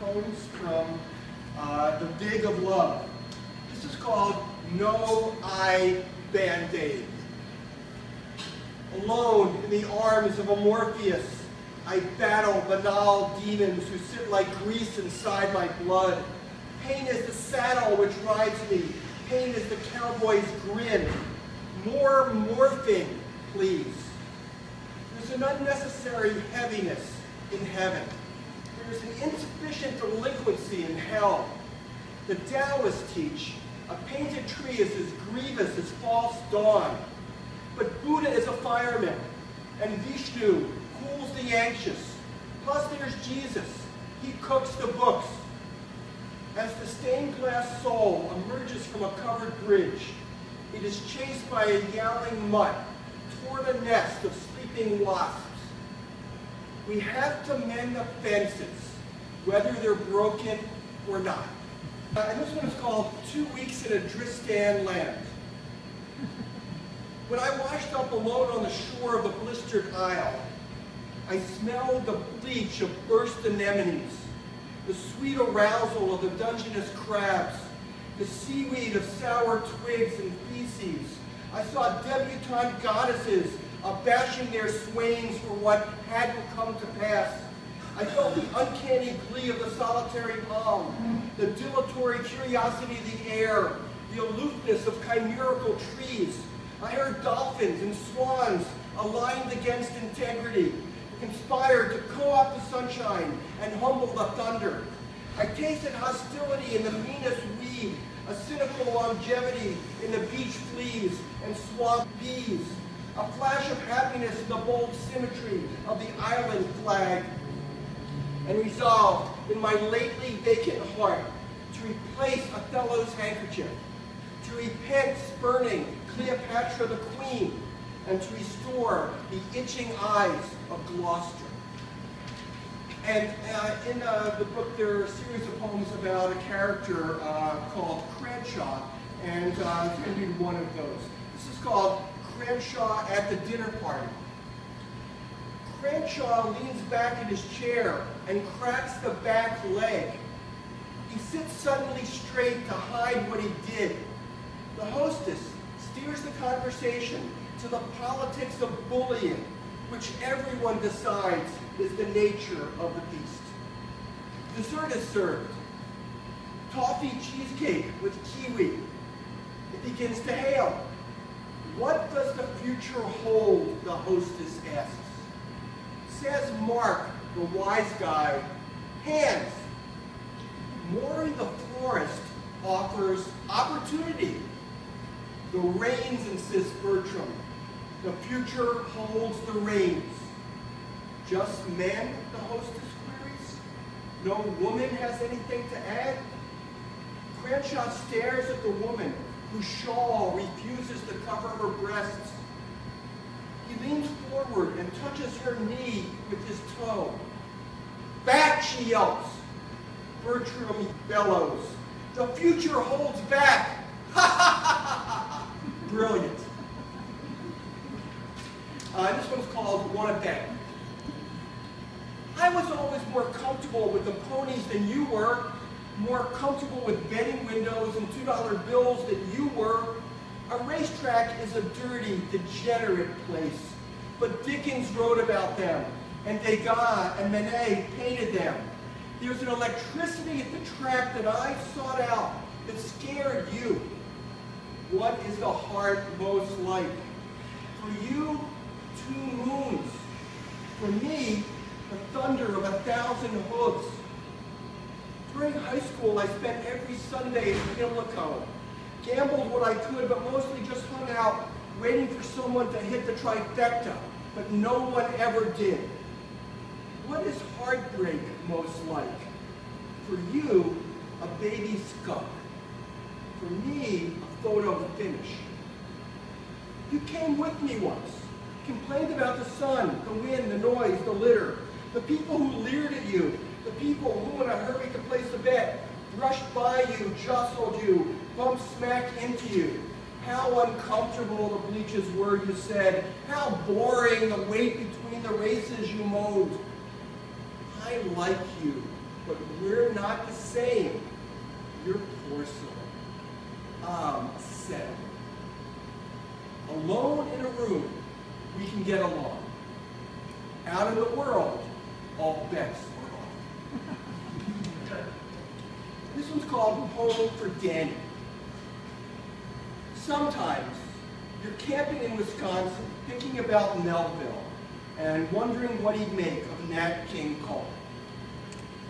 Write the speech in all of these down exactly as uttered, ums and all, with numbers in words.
comes from uh, The Vig of Love. This is called No-Eye Band-Aid. Alone in the arms of Amorpheus, I battle banal demons who sit like grease inside my blood. Pain is the saddle which rides me. Pain is the cowboy's grin. More morphing, please. There's an unnecessary heaviness in heaven. There's an insufficient delinquency in hell. The Taoists teach a painted tree is as grievous as false dawn. But Buddha is a fireman, and Vishnu cools the anxious. Plus there's Jesus. He cooks the books. As the stained glass soul emerges from a covered bridge, it is chased by a yowling mutt toward a nest of sleeping wasps. We have to mend the fences, whether they're broken or not. Uh, and this one is called Two Weeks in a Driscan Land. When I washed up alone on the shore of the blistered isle, I smelled the bleach of burst anemones, the sweet arousal of the Dungeness crabs, the seaweed of sour twigs and feces. I saw debutante goddesses bashing their swains for what hadn't come to pass. I felt the uncanny glee of the solitary palm, the dilatory curiosity of the air, the aloofness of chimerical trees. I heard dolphins and swans aligned against integrity, conspired to co-opt the sunshine and humble the thunder. I tasted hostility in the meanest weed, a cynical longevity in the beach fleas and swamp bees, a flash of happiness in the bold symmetry of the island flag, and resolved in my lately vacant heart to replace Othello's handkerchief, to repent spurning Cleopatra the Queen, and to restore the itching eyes of Gloucester. And uh, in uh, the book, there are a series of poems about a character uh, called Crenshaw, and uh, it's going to be one of those. This is called Crenshaw at the Dinner Party. Crenshaw leans back in his chair and cracks the back leg. He sits suddenly straight to hide what he did. The hostess steers the conversation to the politics of bullying, which everyone decides is the nature of the beast. Dessert is served. Toffee cheesecake with kiwi. It begins to hail. What does the future hold, the hostess asks. Says Mark, the wise guy, hands. Maury the florist offers opportunity. The reins, insists Bertram. The future holds the reins. Just men, the hostess queries. No woman has anything to add. Crenshaw stares at the woman whose shawl refuses to cover her breasts. He leans forward and touches her knee with his toe. Back, she yelps. Bertram bellows. The future holds back. Ha ha ha ha ha. Brilliant. Uh, this one's called Wanna Bet. I was always more comfortable with the ponies than you were, more comfortable with betting windows and two dollar bills than you were. A racetrack is a dirty, degenerate place, but Dickens wrote about them, and Degas and Manet painted them. There's an electricity at the track that I sought out that scared you. What is the heart most like? For you, two moons. For me, the thunder of a thousand hooves. During high school, I spent every Sunday in Pimlico. Gambled what I could, but mostly just hung out, waiting for someone to hit the trifecta, but no one ever did. What is heartbreak most like? For you, a baby skunk. For me, a photo finish. You came with me once. Complained about the sun, the wind, the noise, the litter, the people who leered at you, the people who in a hurry to place a bet, brushed by you, jostled you, bumped smack into you. How uncomfortable the bleachers were, you said. How boring the wait between the races, you moaned. I like you, but We're not the same. You're porcelain. Um, settled. Alone in a room, we can get along. Out of the world, all bets are off. This one's called Home for Danny. Sometimes you're camping in Wisconsin, thinking about Melville, and wondering what he'd make of Nat King Cole.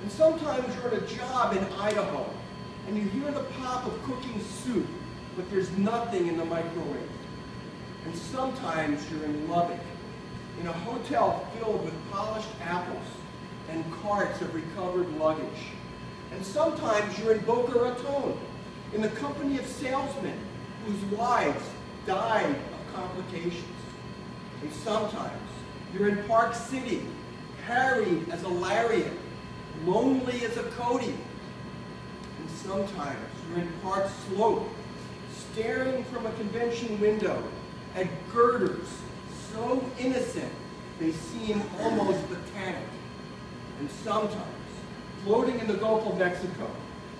And sometimes you're at a job in Idaho, and you hear the pop of cooking soup, but there's nothing in the microwave. And sometimes you're in Lubbock, in a hotel filled with polished apples and carts of recovered luggage. And sometimes you're in Boca Raton, in the company of salesmen whose wives died of complications. And sometimes you're in Park City, harried as a lariat, lonely as a Cody. And sometimes you're in Park Slope, staring from a convention window at girders so innocent they seem almost botanic. And sometimes, floating in the Gulf of Mexico,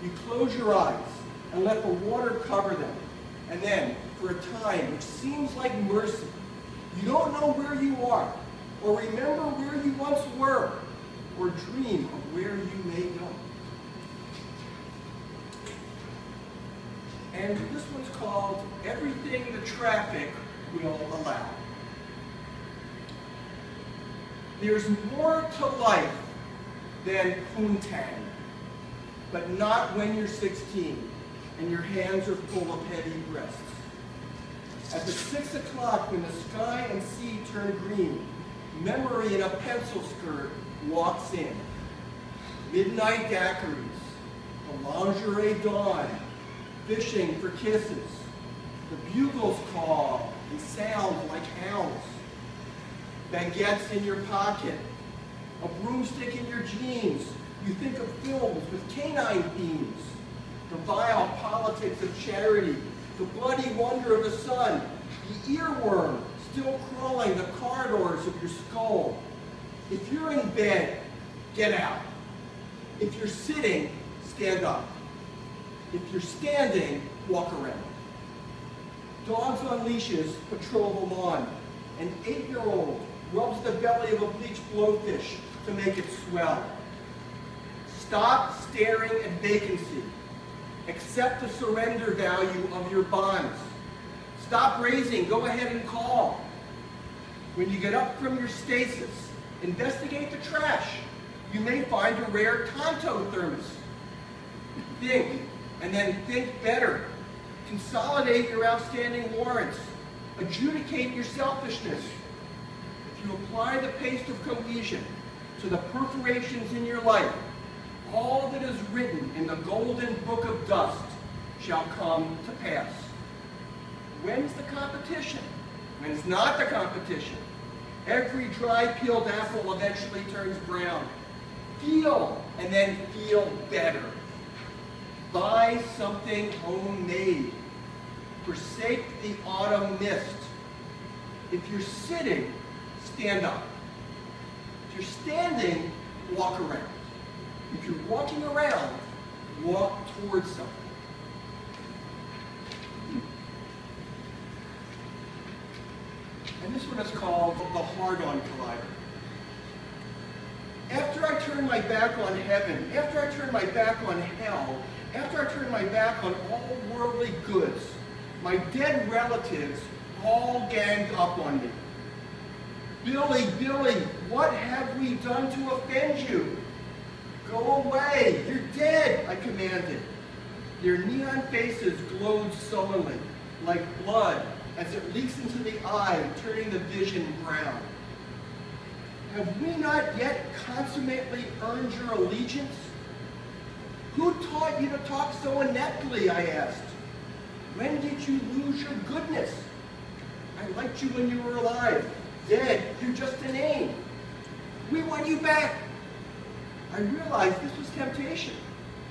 you close your eyes and let the water cover them. And then, for a time, which seems like mercy, you don't know where you are, or remember where you once were, or dream of where you may go. And this one's called Everything the Traffic Will Allow. There's more to life than poontang, but not when you're sixteen and your hands are full of heavy breasts. At the six o'clock when the sky and sea turn green, memory in a pencil skirt walks in. Midnight daiquiris, the lingerie dawn, fishing for kisses, the bugles call and sound like hounds, baguettes in your pocket, a broomstick in your jeans. You think of films with canine themes, the vile politics of charity, the bloody wonder of the sun, the earworm still crawling the corridors of your skull. If you're in bed, get out. If you're sitting, stand up. If you're standing, walk around. Dogs on leashes patrol the lawn. An eight-year-old rubs the belly of a bleached blowfish to make it swell. Stop staring at vacancy. Accept the surrender value of your bonds. Stop raising. Go ahead and call. When you get up from your stasis, investigate the trash. You may find a rare Tonto thermos. Think, and then think better. Consolidate your outstanding warrants. Adjudicate your selfishness. If you apply the paste of cohesion to the perforations in your life, all that is written in the golden book of dust shall come to pass. When's the competition? When's not the competition? Every dry-peeled apple eventually turns brown. Feel, and then feel better. Buy something homemade. Forsake the autumn mist. If you're sitting, stand up. If you're standing, walk around. If you're walking around, walk towards something. And this one is called The Hard-On Collider. After I turn my back on heaven, after I turn my back on hell, after I turn my back on all worldly goods, my dead relatives all ganged up on me. Billy, Billy, what have we done to offend you? Go away, you're dead, I commanded. Their neon faces glowed sullenly, like blood as it leaks into the eye, turning the vision brown. Have we not yet consummately earned your allegiance? Who taught you to talk so ineptly, I asked. When did you lose your goodness? I liked you when you were alive. Dead, you're just a name. We want you back. I realized this was temptation.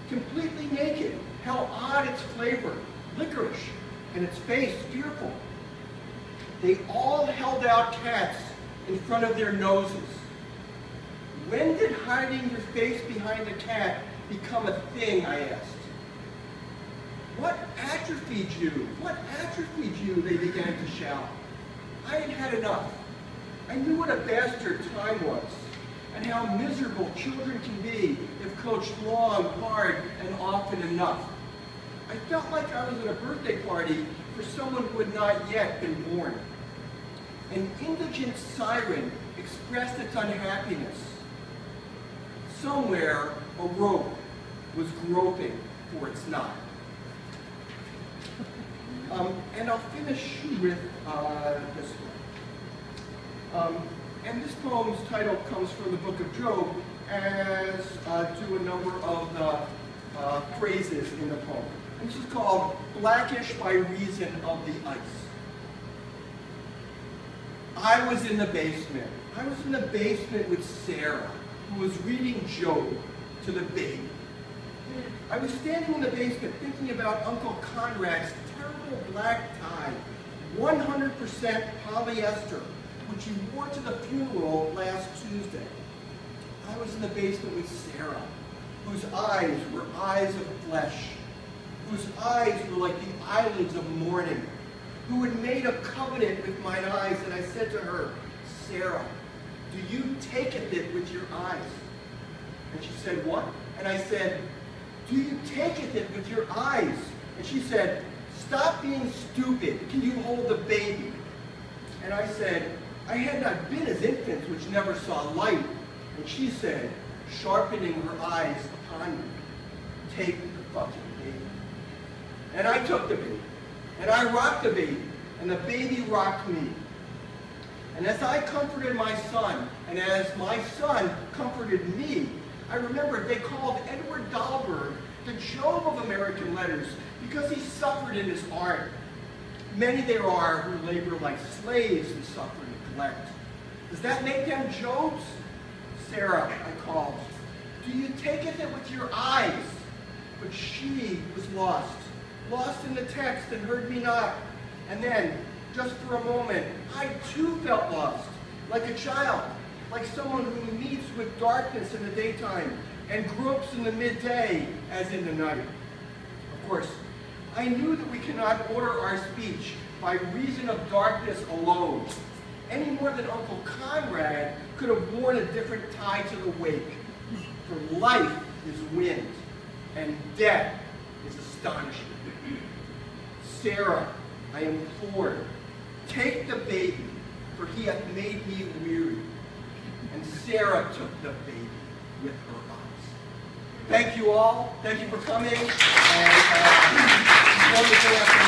Completely naked, how odd its flavor, licorice, and its face fearful. They all held out cats in front of their noses. When did hiding your face behind a cat become a thing, I asked. What atrophied you? What atrophied you? They began to shout. I had had enough. I knew what a bastard time was, and how miserable children can be if coached long, hard, and often enough. I felt like I was at a birthday party for someone who had not yet been born. An indigent siren expressed its unhappiness. Somewhere, a rope was groping for its knot. Um, and I'll finish with uh, this one. Um, and this poem's title comes from the Book of Job, as uh, do a number of the uh, phrases in the poem. And this is called Blackish by Reason of the Ice. I was in the basement. I was in the basement with Sarah, who was reading Job to the baby. I was standing in the basement thinking about Uncle Conrad's terrible black tie, one hundred percent polyester, which he wore to the funeral last Tuesday. I was in the basement with Sarah, whose eyes were eyes of flesh, whose eyes were like the eyelids of morning, who had made a covenant with mine eyes, and I said to her, Sarah, do you taketh it with your eyes? And she said, what? And I said, do you taketh it with your eyes? And she said, stop being stupid. Can you hold the baby? And I said, I had not been as infants which never saw light. And she said, sharpening her eyes upon me, take the fucking baby. And I took the baby, and I rocked the baby, and the baby rocked me. And as I comforted my son, and as my son comforted me, I remembered they called Edward Dahlberg the Job of American letters because he suffered in his art. Many there are who labor like slaves and suffer neglect. Does that make them Jobs? Sarah, I called, do you take it with your eyes? But she was lost, lost in the text and heard me not. And then, just for a moment, I too felt lost, like a child, like someone who meets with darkness in the daytime and gropes in the midday as in the night. Of course, I knew that we cannot order our speech by reason of darkness alone, any more than Uncle Conrad could have worn a different tie to the wake. For life is wind, and death is astonishment. Sarah, I implore, take the baby, for he hath made me weary. And Sarah took the baby with her eyes. Thank you all. Thank you for coming. And, uh,